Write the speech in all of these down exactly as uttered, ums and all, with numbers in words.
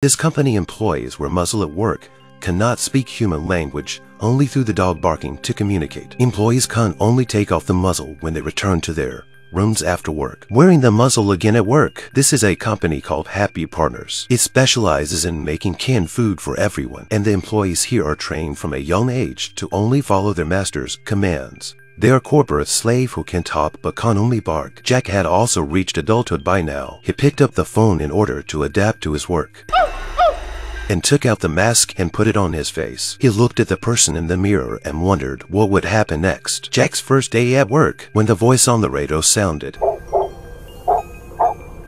His company employees were muzzled at work, cannot speak human language, only through the dog barking to communicate. Employees can only take off the muzzle when they return to their rooms after work. Wearing the muzzle again at work. This is a company called Happy Partners. It specializes in making canned food for everyone, and the employees here are trained from a young age to only follow their master's commands. They are corporate slave who can talk but can only bark. Jack had also reached adulthood by now. He picked up the phone in order to adapt to his work and took out the mask and put it on his face. He looked at the person in the mirror and wondered what would happen next. Jack's first day at work, when the voice on the radio sounded.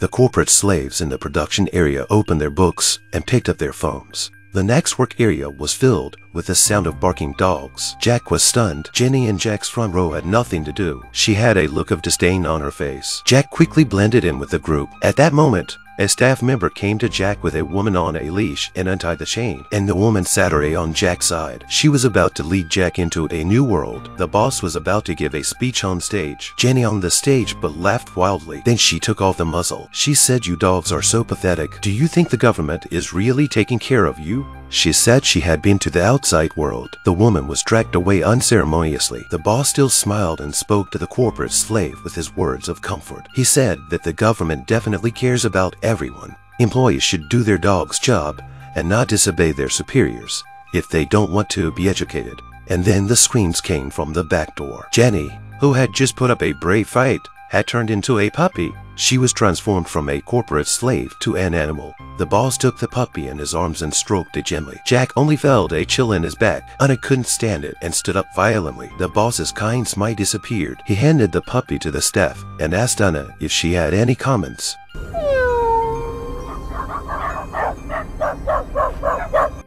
The corporate slaves in the production area opened their books and picked up their phones. The next work area was filled with the sound of barking dogs. Jack was stunned. Jenny and Jack's front row had nothing to do. She had a look of disdain on her face. Jack quickly blended in with the group. At that moment, a staff member came to Jack with a woman on a leash and untied the chain, and the woman sat her on Jack's side. She was about to lead Jack into a new world. The boss was about to give a speech on stage. Jenny on the stage but laughed wildly. Then she took off the muzzle. She said, "You dogs are so pathetic. Do you think the government is really taking care of you?" She said she had been to the outside world. The woman was dragged away unceremoniously. The boss still smiled and spoke to the corporate slave with his words of comfort. He said that the government definitely cares about everyone. Employees should do their dog's job and not disobey their superiors if they don't want to be educated. And then the screams came from the back door. Jenny, who had just put up a brave fight, had turned into a puppy. She was transformed from a corporate slave to an animal. The boss took the puppy in his arms and stroked it gently. Jack only felt a chill in his back, and he couldn't stand it and stood up violently. The boss's kind smile disappeared. He handed the puppy to the staff and asked Anna if she had any comments.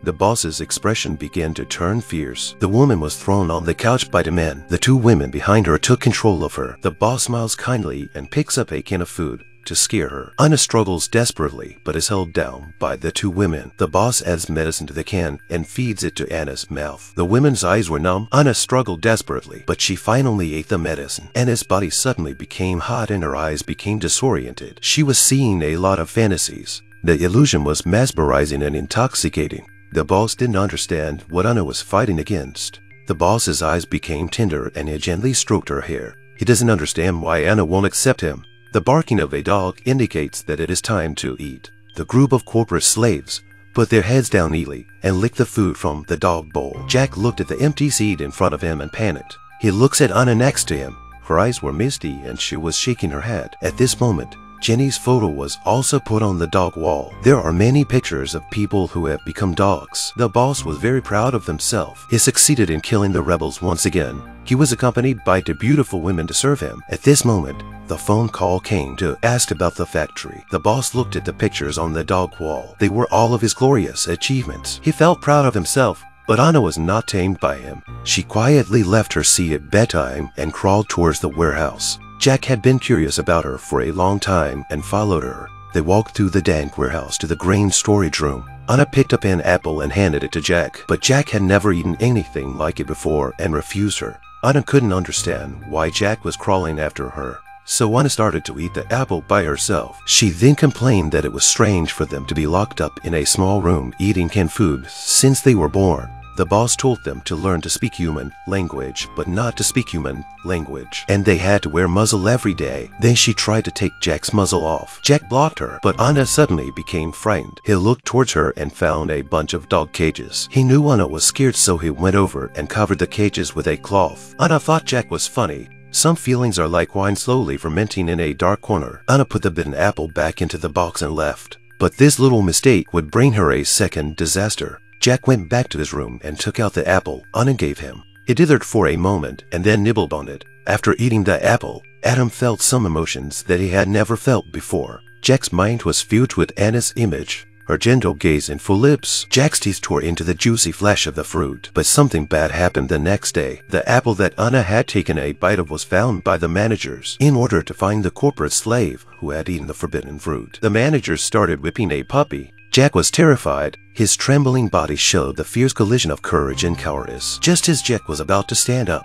The boss's expression began to turn fierce. The woman was thrown on the couch by the men. The two women behind her took control of her. The boss smiles kindly and picks up a can of food to scare her. Anna struggles desperately but is held down by the two women. The boss adds medicine to the can and feeds it to Anna's mouth. The women's eyes were numb. Anna struggled desperately, but she finally ate the medicine. Anna's body suddenly became hot and her eyes became disoriented. She was seeing a lot of fantasies. The illusion was mesmerizing and intoxicating. The boss didn't understand what Anna was fighting against. The boss's eyes became tender and he gently stroked her hair. He doesn't understand why Anna won't accept him. The barking of a dog indicates that it is time to eat. The group of corporate slaves put their heads down eagerly and licked the food from the dog bowl. Jack looked at the empty seat in front of him and panicked. He looks at Anna next to him. Her eyes were misty and she was shaking her head. At this moment, Jenny's photo was also put on the dog wall. There are many pictures of people who have become dogs. The boss was very proud of himself. He succeeded in killing the rebels once again. He was accompanied by two beautiful women to serve him. At this moment, the phone call came to ask about the factory. The boss looked at the pictures on the dog wall. They were all of his glorious achievements. He felt proud of himself, but Anna was not tamed by him. She quietly left her seat at bedtime and crawled towards the warehouse. Jack had been curious about her for a long time and followed her. They walked through the dank warehouse to the grain storage room. Anna picked up an apple and handed it to Jack, but Jack had never eaten anything like it before and refused her. Anna couldn't understand why Jack was crawling after her, so Anna started to eat the apple by herself. She then complained that it was strange for them to be locked up in a small room eating canned food since they were born. The boss told them to learn to speak human language, but not to speak human language. And they had to wear muzzle every day. Then she tried to take Jack's muzzle off. Jack blocked her, but Anna suddenly became frightened. He looked towards her and found a bunch of dog cages. He knew Anna was scared, so he went over and covered the cages with a cloth. Anna thought Jack was funny. Some feelings are like wine slowly fermenting in a dark corner. Anna put the bitten apple back into the box and left. But this little mistake would bring her a second disaster. Jack went back to his room and took out the apple Anna gave him. It dithered for a moment and then nibbled on it. After eating the apple, Adam felt some emotions that he had never felt before. Jack's mind was filled with Anna's image, her gentle gaze and full lips. Jack's teeth tore into the juicy flesh of the fruit, but something bad happened the next day. The apple that Anna had taken a bite of was found by the managers in order to find the corporate slave who had eaten the forbidden fruit. The managers started whipping a puppy. Jack was terrified. His trembling body showed the fierce collision of courage and cowardice. Just as Jack was about to stand up,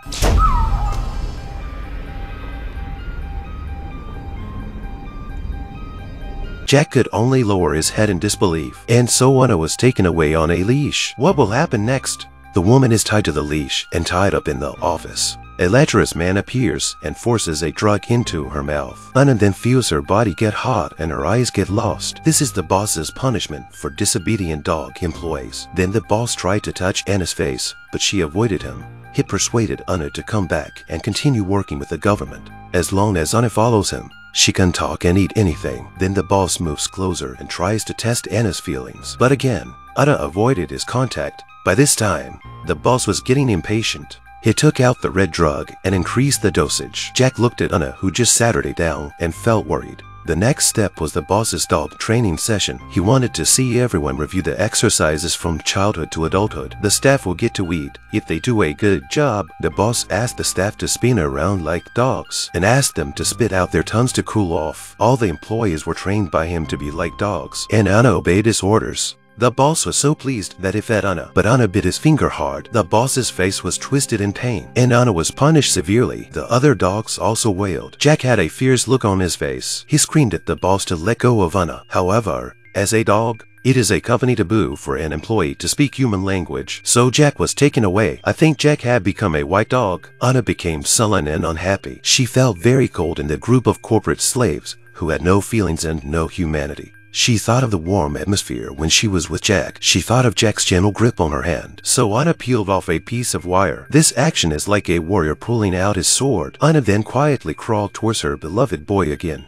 Jack could only lower his head in disbelief, and so Anna was taken away on a leash. What will happen next? The woman is tied to the leash and tied up in the office. A lecherous man appears and forces a drug into her mouth. Anna then feels her body get hot and her eyes get lost. This is the boss's punishment for disobedient dog employees. Then the boss tried to touch Anna's face, but she avoided him. He persuaded Anna to come back and continue working with the government. As long as Anna follows him, she can talk and eat anything. Then the boss moves closer and tries to test Anna's feelings. But again, Anna avoided his contact. By this time, the boss was getting impatient. He took out the red drug and increased the dosage. Jack looked at Anna, who just sat her down, and felt worried. The next step was the boss's dog training session. He wanted to see everyone review the exercises from childhood to adulthood. The staff will get to eat if they do a good job. The boss asked the staff to spin around like dogs and asked them to spit out their tongues to cool off. All the employees were trained by him to be like dogs, and Anna obeyed his orders. The boss was so pleased that he fed Anna, but Anna bit his finger hard. The boss's face was twisted in pain, and Anna was punished severely. The other dogs also wailed. Jack had a fierce look on his face. He screamed at the boss to let go of Anna. However, as a dog, it is a company taboo for an employee to speak human language, so Jack was taken away. I think Jack had become a white dog. Anna became sullen and unhappy. She felt very cold in the group of corporate slaves who had no feelings and no humanity. She thought of the warm atmosphere when she was with Jack. She thought of Jack's gentle grip on her hand. So Anna peeled off a piece of wire. This action is like a warrior pulling out his sword. Anna then quietly crawled towards her beloved boy again.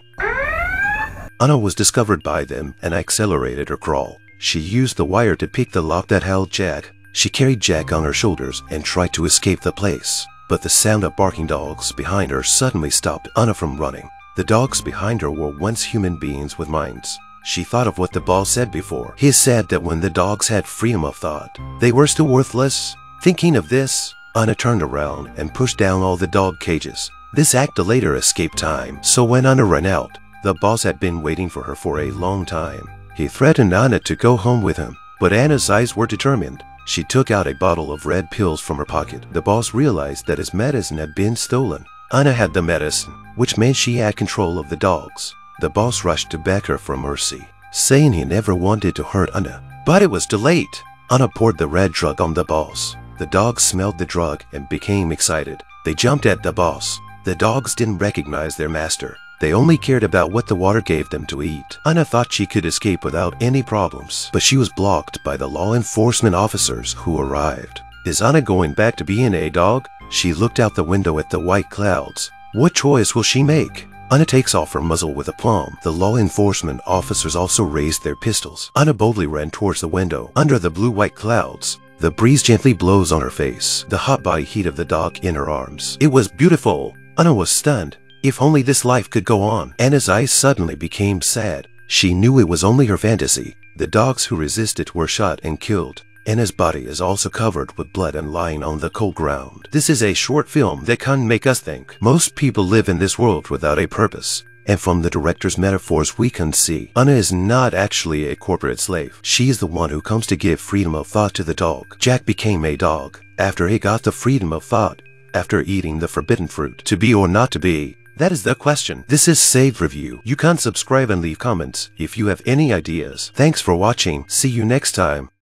Anna was discovered by them and accelerated her crawl. She used the wire to pick the lock that held Jack. She carried Jack on her shoulders and tried to escape the place. But the sound of barking dogs behind her suddenly stopped Anna from running. The dogs behind her were once human beings with minds. She thought of what the boss said before. He said that when the dogs had freedom of thought, they were still worthless. Thinking of this, Anna turned around and pushed down all the dog cages. This act later escaped time. So when Anna ran out, the boss had been waiting for her for a long time. He threatened Anna to go home with him, but Anna's eyes were determined. She took out a bottle of red pills from her pocket. The boss realized that his medicine had been stolen. Anna had the medicine, which meant she had control of the dogs. The boss rushed to beg her for mercy, saying he never wanted to hurt Anna. But it was too late. Anna poured the red drug on the boss. The dogs smelled the drug and became excited. They jumped at the boss. The dogs didn't recognize their master. They only cared about what the water gave them to eat. Anna thought she could escape without any problems, but she was blocked by the law enforcement officers who arrived. Is Anna going back to being a dog? She looked out the window at the white clouds. What choice will she make? Anna takes off her muzzle with aplomb. The law enforcement officers also raised their pistols. Anna boldly ran towards the window. Under the blue-white clouds, the breeze gently blows on her face, the hot body heat of the dog in her arms. It was beautiful. Anna was stunned. If only this life could go on. Anna's eyes suddenly became sad. She knew it was only her fantasy. The dogs who resisted were shot and killed. Anna's body is also covered with blood and lying on the cold ground. This is a short film that can make us think. Most people live in this world without a purpose, and from the director's metaphors we can see, Anna is not actually a corporate slave. She is the one who comes to give freedom of thought to the dog. Jack became a dog after he got the freedom of thought, after eating the forbidden fruit. To be or not to be, that is the question. This is Seythe Review. You can subscribe and leave comments if you have any ideas. Thanks for watching. See you next time.